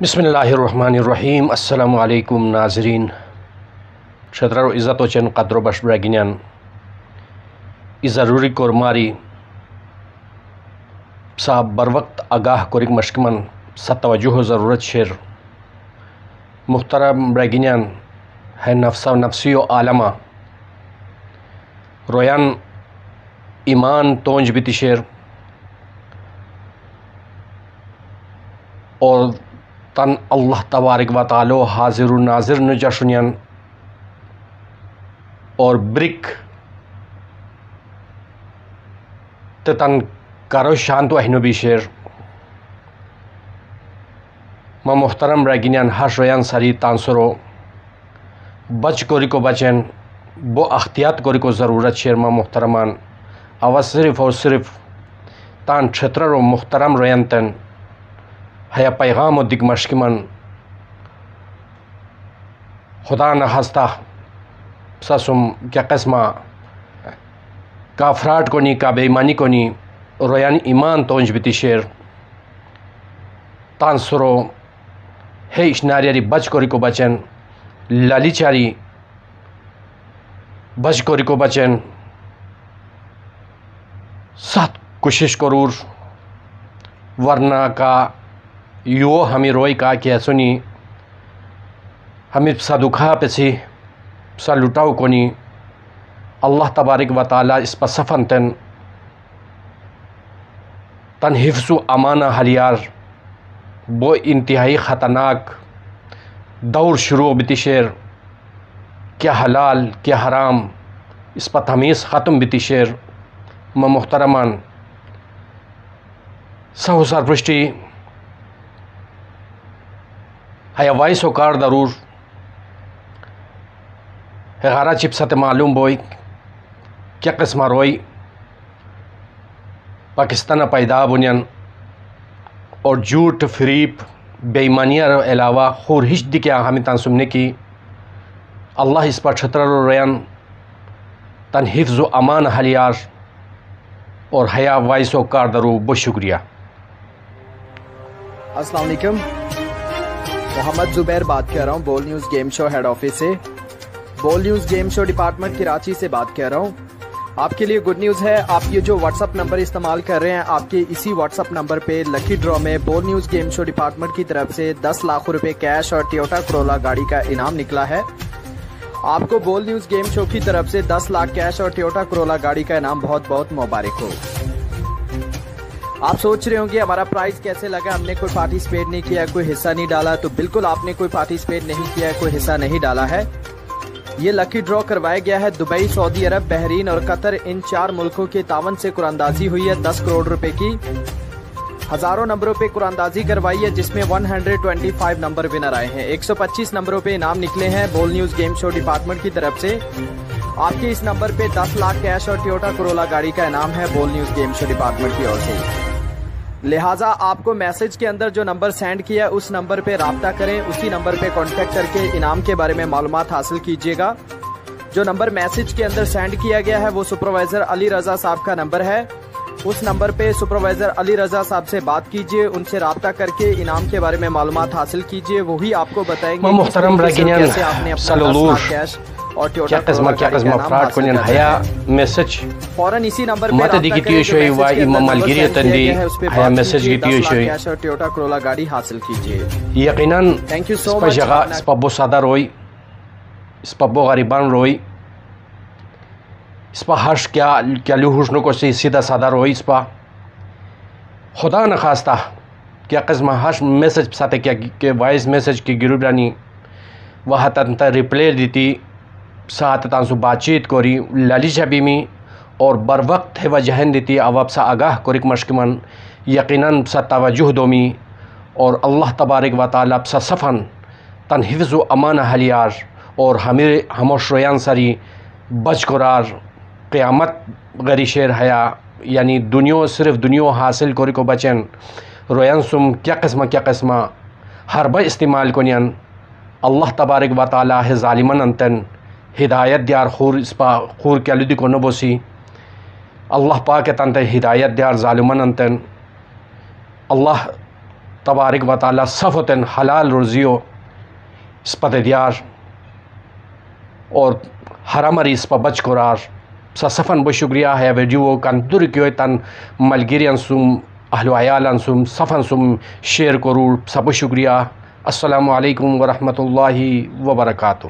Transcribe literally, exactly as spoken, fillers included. बिस्मिल्लाहिर्रहमानिर्रहीम अस्सलामु अलैकुम नाज़रीन शतरर इज़्ज़त व चन क़द्र बश ब्रगिनन ई ज़रूरी कोरमारी साहब बर वक्त आगाह कोरिक मशकमन सतवजुह ज़रूरत शेर मुहतरम ब्रगिनन है नफ्सा नफसी व आलमा रोयन ईमान तोंज बिति शेर और तन अल्लाह तबारक व तआला हाजिर व नाजिर न जशनियन और ब्रिक ते तन कारो शांत वहनो भी शेर म मोहतरम रागिनियन हश रयान सारी तानसरो बच कोरी को बचन बो अख्तियात कोरी को ज़रूरत शेर म मोहतरमान अव सिर्फ और सिर्फ तान क्षेत्र रो मोहतरम रयान तन हया पैगाम दिग मशकिमन खुदा न हस्ता ससुम क्या कस्मा का फ्राट कोनी का बेईमानी कोनी रोयान ईमान तोंज बिति शेर तानसुरो है इश्नारियारी बच कोरी को बचन लालीचारी बच कोरी को बचन साथ कोशिश करूर वरना का यो हमी रोई का क्या सुनी हमी सदुखा पेसी सा लुटाओ कोनी अल्लाह तबारक व तआला इस पर सफ़न तन तन हिफ्सु अमाना हलियार वो इंतहाई ख़तरनाक दौर शुरू बिति शेर क्या हलाल क्या हराम इस पर तमीज़ ख़त्म बिति शेर म मोहतरमान सहु सरपृष्टि हया वाइस कार दरूर हगारा चिपसत मालूम बोई क्या किस्म रोई पाकिस्तान पैदा बुनियन और झूठ फरीब बेईमानिया अलावा खुरहिश दी क्या हामी तान सुनने की अल्लाह इस पर छतर रयान तन हिफ्ज़ व अमान हलियार और हया वाइस कार दरू बहुत शुक्रिया। अस्सलाम वालेकुम, मोहम्मद जुबैर बात कर रहा हूँ, Bol news game show head office से। Bol news game show department Karachi से बात कर रहा हूँ। आपके लिए गुड न्यूज़ है, आप ये जो व्हाट्सअप नंबर इस्तेमाल कर रहे हैं, आपके इसी व्हाट्सअप नंबर पे लकी ड्रॉ में Bol news game show department की तरफ से दस लाख रुपए कैश और टोयोटा कोरोला गाड़ी का इनाम निकला है। आपको बोल न्यूज़ गेम शो की तरफ से दस लाख कैश और टोयोटा कोरोला गाड़ी का इनाम बहुत बहुत मुबारक हो। आप सोच रहे होंगे हमारा प्राइस कैसे लगा, हमने कोई पार्टिसिपेट नहीं किया, कोई हिस्सा नहीं डाला, तो बिल्कुल आपने कोई पार्टिसिपेट नहीं किया, कोई हिस्सा नहीं डाला है। ये लकी ड्रॉ करवाया गया है। दुबई, सऊदी अरब, बहरीन और कतर, इन चार मुल्कों के तावन से कुरानंदाजी हुई है दस करोड़ रुपए की। हजारों नंबरों पे कुरानंदाजी करवाई है जिसमें एक सौ पच्चीस नंबर विनर आए हैं, एक सौ पच्चीस नंबरों पे इनाम निकले हैं बोल न्यूज़ गेम शो डिपार्टमेंट की तरफ से। आपके इस नंबर पे दस लाख कैश और टोयोटा कोरोला गाड़ी का इनाम है बोल न्यूज़ गेम शो डिपार्टमेंट की ओर से। लिहाजा आपको मैसेज के अंदर जो नंबर सेंड किया उस नंबर पे राब्ता करें, उसी नंबर पे कॉन्टेक्ट करके इनाम के बारे में मालूमात हासिल कीजिएगा। जो नंबर मैसेज के अंदर सेंड किया गया है वो सुपरवाइजर अली रजा साहब का नंबर है। उस नंबर पे सुपरवाइजर अली रजा साहब से बात कीजिए, उनसे राब्ता करके इनाम के बारे में मालूमात हासिल कीजिए, वही आपको बताएंगे कैसे आपने अपना कैश और टोयोटा कोरोला गाड़ी हासिल कीजिए। यकीनन थैंक यू सो मच। इस पब्बो सादा रोई, इस पब्बो गरीबान रोई, इस पर हर्ष क्या क्या लू हुस्न को से सीधा सादा रोई, इस पर खुदा न खास्ता क्या किस्म हर्ष मैसेज साथे क्या के वॉइस मैसेज की गिरुबरानी वह तंत रिप्ले देती साथ तांसु बातचीत कोरी लाली छबीमी और बर वक्त है वजहन देती अवाब सा आगाह कोरिक मशकिमन यकीनन सा तवज्जुह दोमी और अल्लाह तबारक व तआला सा सफ़न तन हिफ्ज़ व अमान हलियार और हमें हमोशोयान सारी बचकुरार क़यामत गरी शेर हया यानी दुनियो सिर्फ दुनियो हासिल कोरी को बचन रोयन सुम क्या किस्म क्या किस्म हर ब इस्तेमाल कोनियन अल्लाह तबारक व तआला है ज़ालिमन अंतन हिदायत दियार खूर इसपा खूर क्या लुदी को नबोसी अल्लाह पाक तन हिदायत दियार ज़ालिमन अंतन अल्लाह तबारक व तआला सफ़तन हलाल रुजियो इस्पतदार और हरामरी इस पर बचकुरार सफ़न ब शुक्रिया है वेडियो कंदुर क्यों तन मलगिरियन सुम अहलवायालन सुम सफ़न सुम शेर करूर सब शुक्रिया। अस्सलामु अलैकुम व रहमतुल्लाहि व बरकातहू।